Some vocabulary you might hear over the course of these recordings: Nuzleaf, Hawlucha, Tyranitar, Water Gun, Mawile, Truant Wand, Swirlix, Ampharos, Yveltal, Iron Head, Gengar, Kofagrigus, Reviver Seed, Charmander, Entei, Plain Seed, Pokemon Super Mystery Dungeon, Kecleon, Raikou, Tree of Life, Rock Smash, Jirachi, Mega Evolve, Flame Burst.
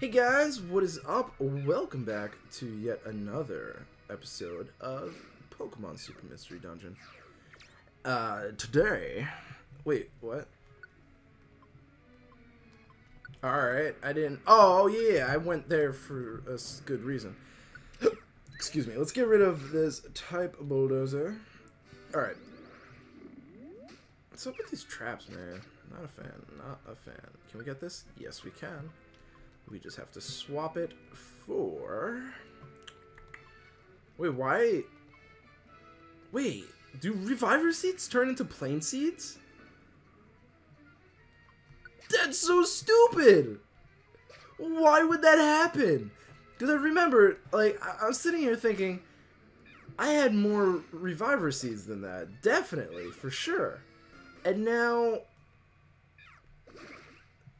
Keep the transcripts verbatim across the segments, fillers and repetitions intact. Hey guys, what is up? Welcome back to yet another episode of Pokemon Super Mystery Dungeon. Uh, today... Wait, what? Alright, I didn't... Oh, yeah, I went there for a good reason. Excuse me, let's get rid of this type bulldozer. Alright. What's up with these traps, man? Not a fan, not a fan. Can we get this? Yes, we can. We just have to swap it for... Wait, why... Wait, do Reviver Seeds turn into Plain Seeds? That's so stupid! Why would that happen? Because I remember, like, I, I was sitting here thinking, I had more Reviver Seeds than that. Definitely, for sure. And now...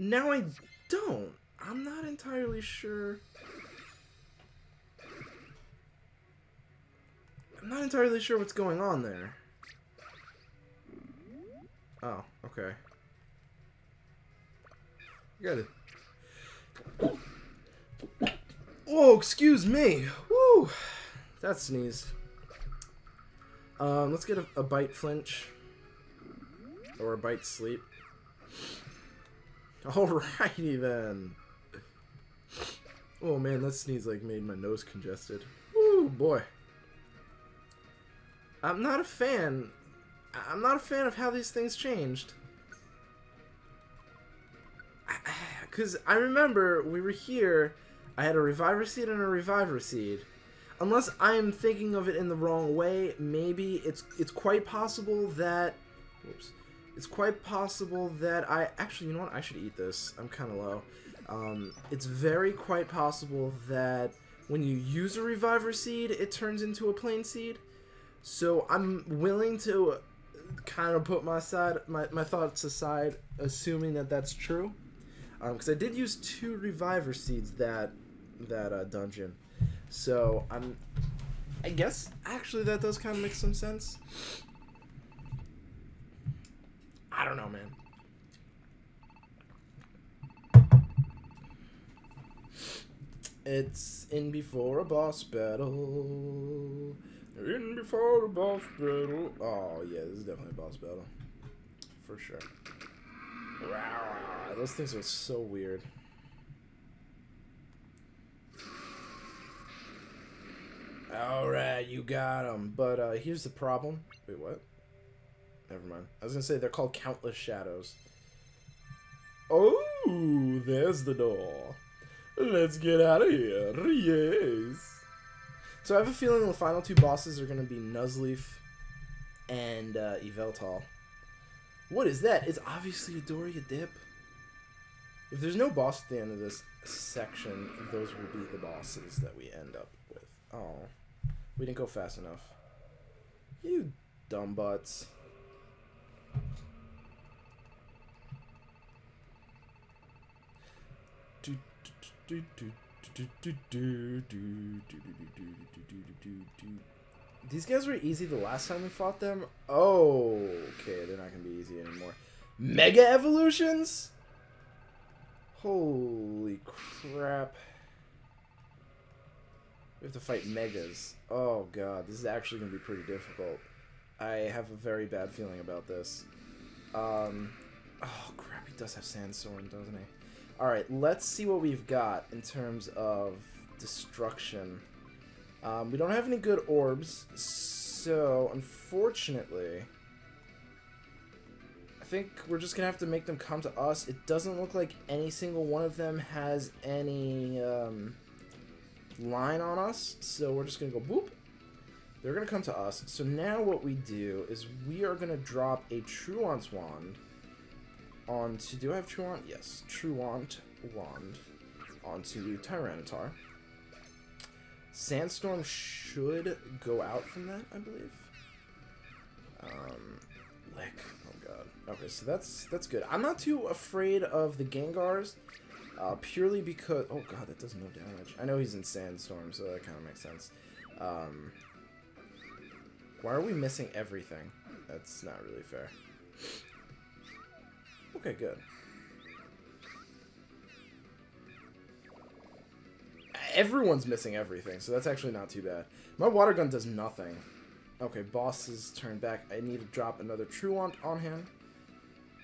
Now I don't. I'm not entirely sure. I'm not entirely sure what's going on there. Oh, okay. Got it. Whoa, excuse me. Woo! That sneezed. Um, let's get a, a bite flinch. Or a bite sleep. Alrighty then. Oh man, that sneeze like made my nose congested. Ooh boy. I'm not a fan. I'm not a fan of how these things changed. Because I remember we were here, I had a Reviver Seed and a Reviver Seed. Unless I am thinking of it in the wrong way, maybe it's it's quite possible that... Whoops. It's quite possible that I... Actually, you know what? I should eat this. I'm kind of low. Um, it's very quite possible that when you use a Reviver Seed, it turns into a Plain Seed. So I'm willing to kind of put my side, my, my thoughts aside, assuming that that's true. Because um, I did use two Reviver Seeds that that uh, dungeon. So I'm... I guess, actually, that does kind of make some sense. I don't know, man. It's in before a boss battle. In before a boss battle. Oh, yeah, this is definitely a boss battle. For sure. Rawr, those things are so weird. Alright, you got them. But uh, here's the problem. Wait, what? Never mind. I was gonna say they're called Countless Shadows. Oh, there's the door. Let's get out of here. Yes. So I have a feeling the final two bosses are gonna be Nuzleaf and uh, Yveltal. What is that? It's obviously a Doria Dip. If there's no boss at the end of this section, those will be the bosses that we end up with. Oh, we didn't go fast enough. You dumb butts. These guys were easy the last time we fought them. Oh, okay, they're not gonna be easy anymore. Mega evolutions? Holy crap. We have to fight megas. Oh god, this is actually gonna be pretty difficult. I have a very bad feeling about this. Um, oh, crap, he does have Sandstorm, doesn't he? Alright, let's see what we've got in terms of destruction. Um, we don't have any good orbs, so unfortunately, I think we're just going to have to make them come to us. It doesn't look like any single one of them has any um, line on us, so we're just going to go boop. They're going to come to us. So now what we do is we are going to drop a Truant Wand onto... Do I have Truant? Yes. Truant Wand onto Tyranitar. Sandstorm should go out from that, I believe. Um, Lick. Oh, God. Okay, so that's that's good. I'm not too afraid of the Gengars uh, purely because... Oh, God, that does no damage. I know he's in Sandstorm, so that kind of makes sense. Um... Why are we missing everything? That's not really fair. Okay, good. everyone's missing everything, so that's actually not too bad. My Water Gun does nothing. Okay, boss's turn back. I need to drop another Truant on him.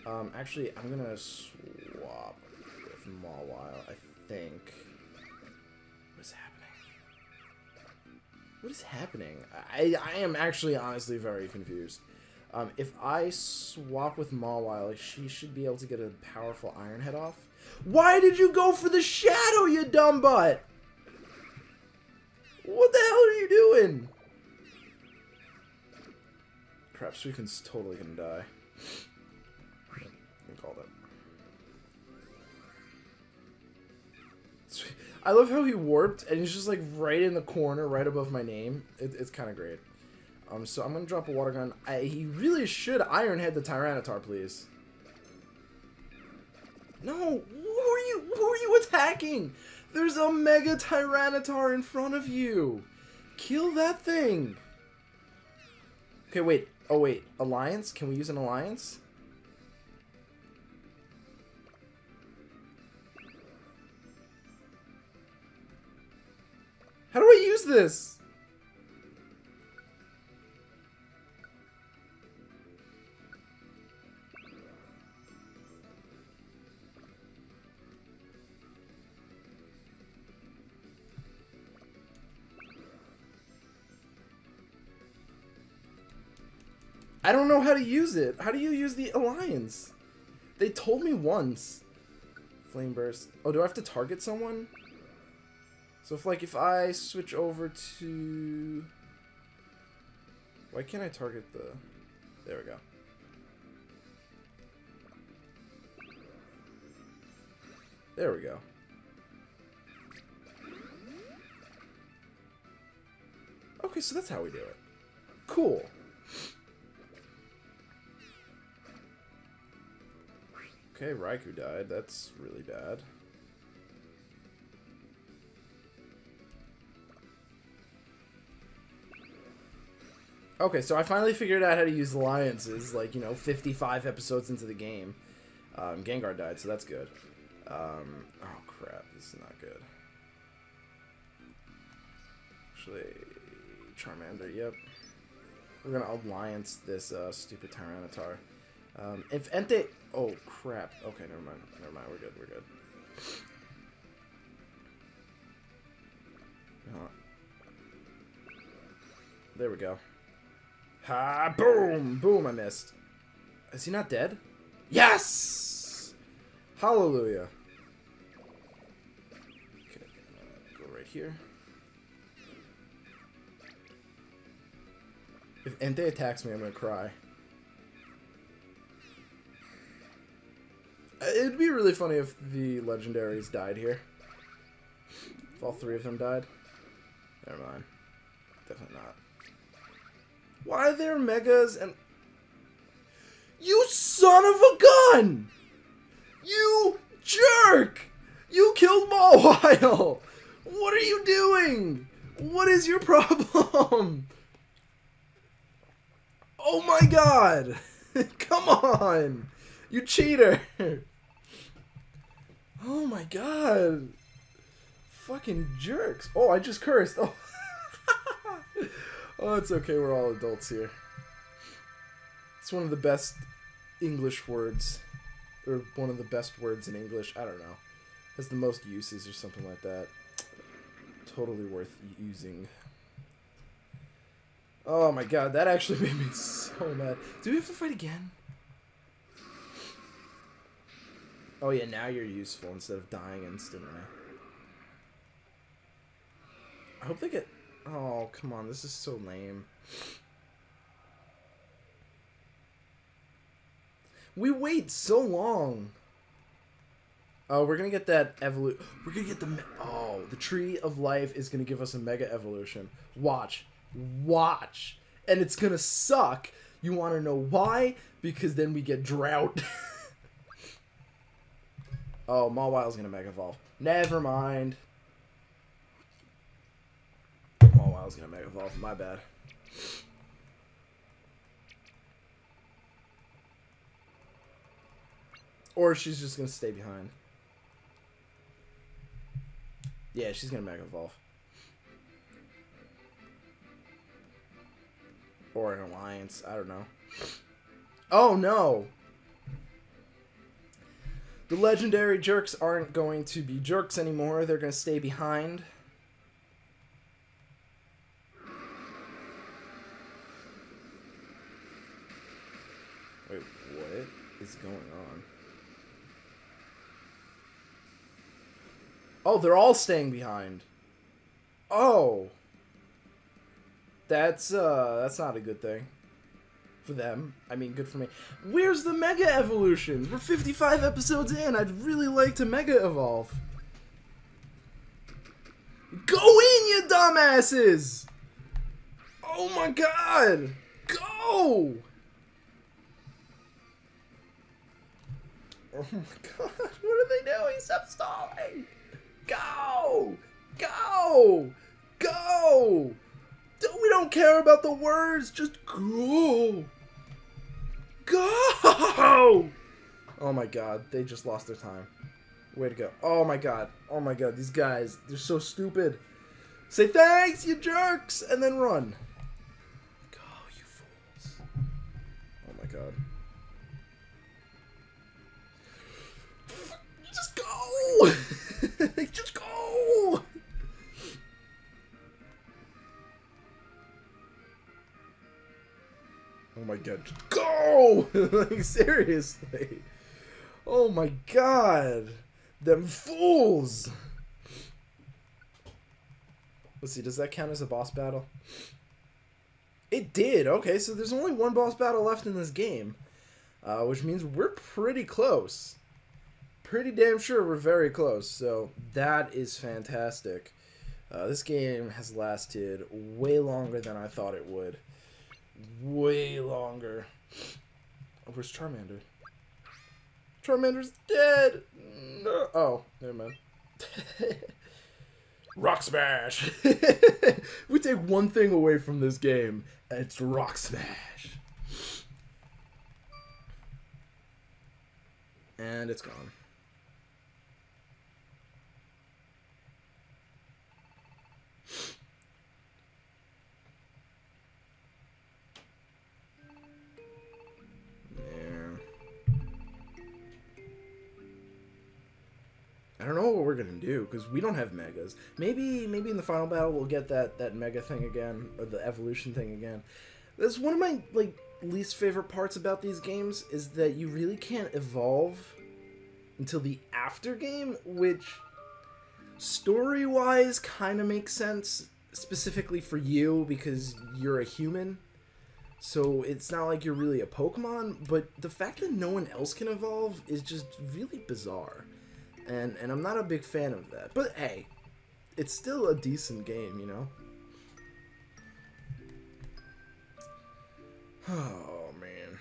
Um, actually, I'm going to swap with Mawile, I think. What is happening? What is happening? I, I am actually honestly very confused. Um, if I swap with Mawile, she should be able to get a powerful Iron Head off. Why did you go for the shadow, you dumb butt? What the hell are you doing? Crap, Suicune's totally gonna die. I called it. I love how he warped, and he's just like right in the corner, right above my name. It, it's kind of great. Um, so I'm gonna drop a Water Gun. I, he really should Iron Head the Tyranitar, please. No, who are you? Who are you attacking? There's a Mega Tyranitar in front of you. Kill that thing. Okay, wait. Oh wait, alliance? Can we use an alliance? How do I use this? I don't know how to use it. How do you use the alliance? They told me once. Flame Burst. Oh, do I have to target someone? So if like if I switch over to... Why can't I target the... There we go. There we go. Okay, so that's how we do it. Cool. Okay, Raikou died. That's really bad. Okay, so I finally figured out how to use alliances, like, you know, fifty-five episodes into the game. Um, Gengar died, so that's good. Um, oh, crap. This is not good. Actually, Charmander, yep. We're going to alliance this uh, stupid Tyranitar. Um, if Entei... Oh, crap. Okay, never mind. Never mind. We're good. We're good. Huh. There we go. Ha! Boom! Boom, I missed. Is he not dead? Yes! Hallelujah. Okay, go right here. If Entei attacks me, I'm gonna cry. It'd be really funny if the legendaries died here. If all three of them died. Never mind. Definitely not. Why are there megas and... You son of a gun! You jerk! You killed Mawile! What are you doing? What is your problem? Oh my god! Come on! You cheater! Oh my god! Fucking jerks! Oh, I just cursed! Oh, oh, it's okay, we're all adults here. It's one of the best English words. Or one of the best words in English, I don't know. It has the most uses or something like that. Totally worth using. Oh my god, that actually made me so mad. Do we have to fight again? Oh yeah, now you're useful instead of dying instantly. I hope they get... Oh, come on, this is so lame. We wait so long! Oh, we're gonna get that evolu... We're gonna get the... Me oh, the Tree of Life is gonna give us a Mega Evolution. Watch. Watch! And it's gonna suck! You wanna know why? Because then we get drought. Oh, Mawile's gonna Mega Evolve. Never mind. Mawile's gonna Mega Evolve. My bad. Or she's just gonna stay behind. Yeah, she's gonna Mega Evolve. Or an alliance, I don't know. Oh no! The legendary jerks aren't going to be jerks anymore, they're gonna stay behind. Wait, what is going on? Oh, they're all staying behind. Oh! That's, uh, that's not a good thing. For them. I mean, good for me. Where's the Mega Evolutions? We're fifty-five episodes in. I'd really like to Mega Evolve. Go in, you dumbasses! Oh my god! Go! Oh my god, what are they doing? Stop stalling! Go! Go! Go! We don't care about the words, just go! Go! Oh my god, they just lost their time. Way to go. Oh my god, oh my god, these guys, they're so stupid. Say thanks, you jerks, and then run. Go, you fools. Oh my god. Just go! Just go! Oh my god, go! Like, seriously. Oh my god. Them fools! Let's see, does that count as a boss battle? It did, okay, so there's only one boss battle left in this game. Uh, which means we're pretty close. Pretty damn sure we're very close, so that is fantastic. Uh, this game has lasted way longer than I thought it would. Way longer. Oh, where's Charmander? Charmander's dead! No. Oh, never mind. Rock Smash! We take one thing away from this game, and it's Rock Smash. And it's gone. I don't know what we're gonna do because we don't have megas. Maybe, maybe in the final battle we'll get that that mega thing again, or the evolution thing again. That's one of my like least favorite parts about these games is that you really can't evolve until the after game, which story-wise kind of makes sense specifically for you because you're a human. So it's not like you're really a Pokemon, but the fact that no one else can evolve is just really bizarre. And, and I'm not a big fan of that. But hey, it's still a decent game, you know? Oh, man.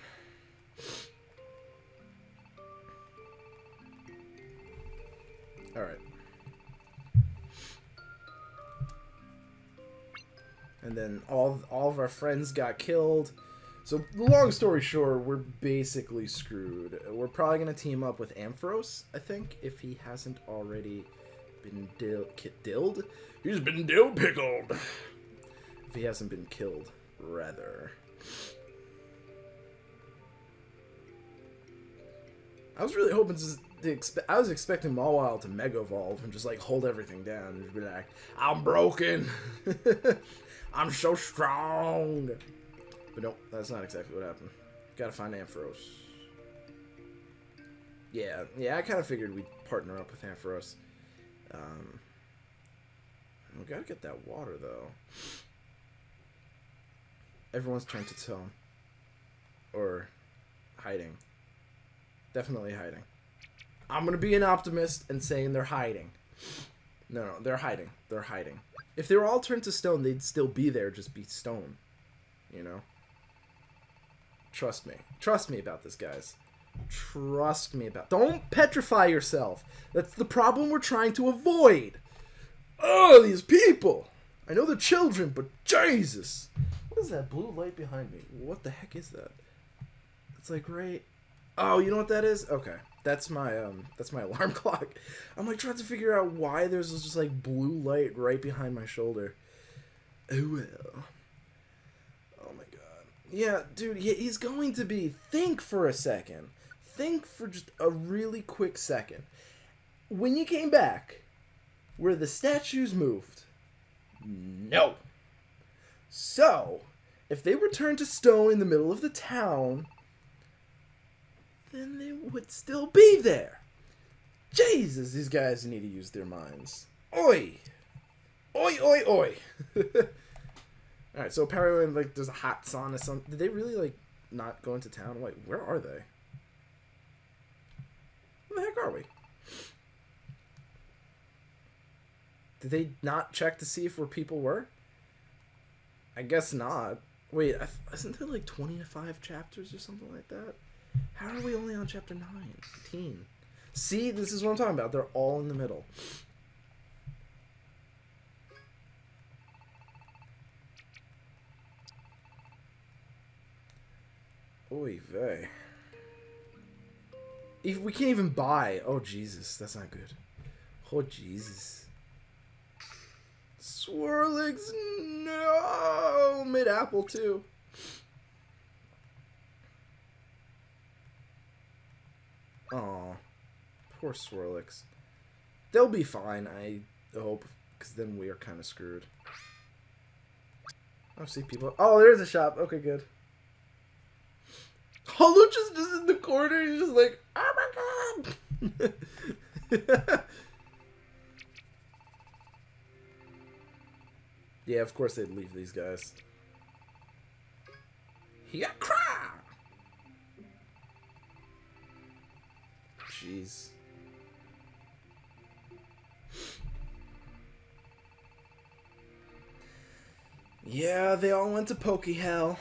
Alright. And then all, all of our friends got killed. So, long story short, we're basically screwed. We're probably going to team up with Ampharos, I think, if he hasn't already been dil dilled. He's been dill-pickled! If he hasn't been killed, rather. I was really hoping to... to expe I was expecting Mawile to Mega Evolve and just, like, hold everything down and just be like, I'm broken! I'm so strong! But no, that's not exactly what happened. Gotta find Ampharos. Yeah, yeah, I kind of figured we'd partner up with Ampharos. Um, we gotta get that water, though. Everyone's trying to tell. Or hiding. Definitely hiding. I'm gonna be an optimist and saying they're hiding. No, no, they're hiding. They're hiding. If they were all turned to stone, they'd still be there, just be stone. You know? Trust me. Trust me about this, guys. Trust me about... Don't petrify yourself. That's the problem we're trying to avoid. Oh, these people. I know they're children, but Jesus. What is that blue light behind me? What the heck is that? It's like right... Oh, you know what that is? Okay. That's my um that's my alarm clock. I'm like trying to figure out why there's this just like blue light right behind my shoulder. Oh well. Oh my god. Yeah, dude, yeah, he's going to be think for a second. Think for just a really quick second. When you came back, were the statues moved? No. So, if they were turned to stone in the middle of the town, then they would still be there. Jesus, these guys need to use their minds. Oi! Oi, oi, oi! Alright, so apparently, like, there's a hot sun or something. Did they really, like, not go into town? I'm like, where are they? Where the heck are we? Did they not check to see if where people were? I guess not. Wait, isn't there like twenty-five chapters or something like that? How are we only on chapter nineteen? See, this is what I'm talking about. They're all in the middle. Oy vey. If we can't even buy. Oh, Jesus. That's not good. Oh, Jesus. Swirlix, no! Mid-Apple, too. Aw. Poor Swirlix. They'll be fine, I hope, because then we are kind of screwed. I see people. Oh, there's a shop. Okay, good. Hawlucha's just in the corner. He's just like, oh my god! Yeah, of course they'd leave these guys. He got cry. Jeez. Yeah, they all went to Poke Hell.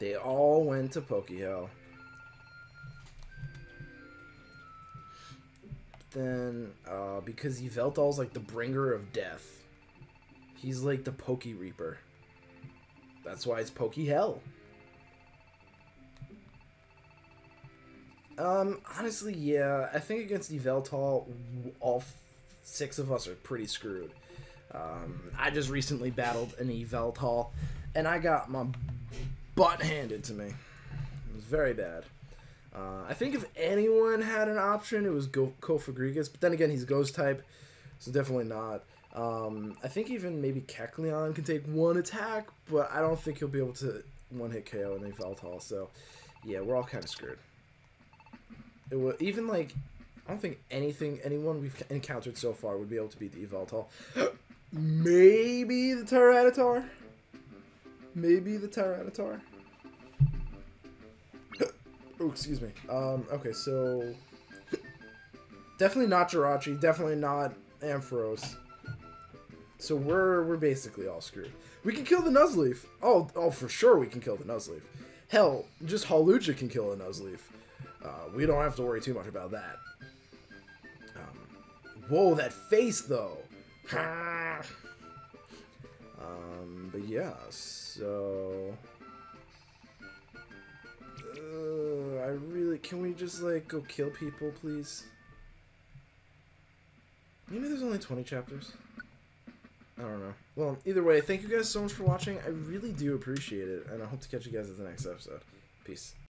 They all went to Poke Hell. Then, uh, because Yveltal's like the bringer of death. He's like the Poke Reaper. That's why it's Poke Hell. Um, honestly, yeah, I think against Yveltal, all six of us are pretty screwed. Um, I just recently battled an Yveltal, and I got my butt handed to me. It was very bad. Uh, I think if anyone had an option, it was Go Kofagrigus, but then again, he's Ghost-type, so definitely not. Um, I think even maybe Kecleon can take one attack, but I don't think he'll be able to one-hit K O in Yveltal, so yeah, we're all kind of screwed. It will, even, like, I don't think anything, anyone we've encountered so far would be able to beat the Yveltal. Maybe the Tyranitar? Maybe the Tyranitar? Oh, excuse me. Um, okay, so... definitely not Jirachi. Definitely not Ampharos. So we're we're basically all screwed. We can kill the Nuzleaf. Oh, oh, for sure we can kill the Nuzleaf. Hell, just Hawlucha can kill a Nuzleaf. Uh, we don't have to worry too much about that. Um, whoa, that face, though. um, but yeah, so... Uh, I really... Can we just, like, go kill people, please? Maybe there's only twenty chapters. I don't know. Well, either way, thank you guys so much for watching. I really do appreciate it, and I hope to catch you guys at the next episode. Peace.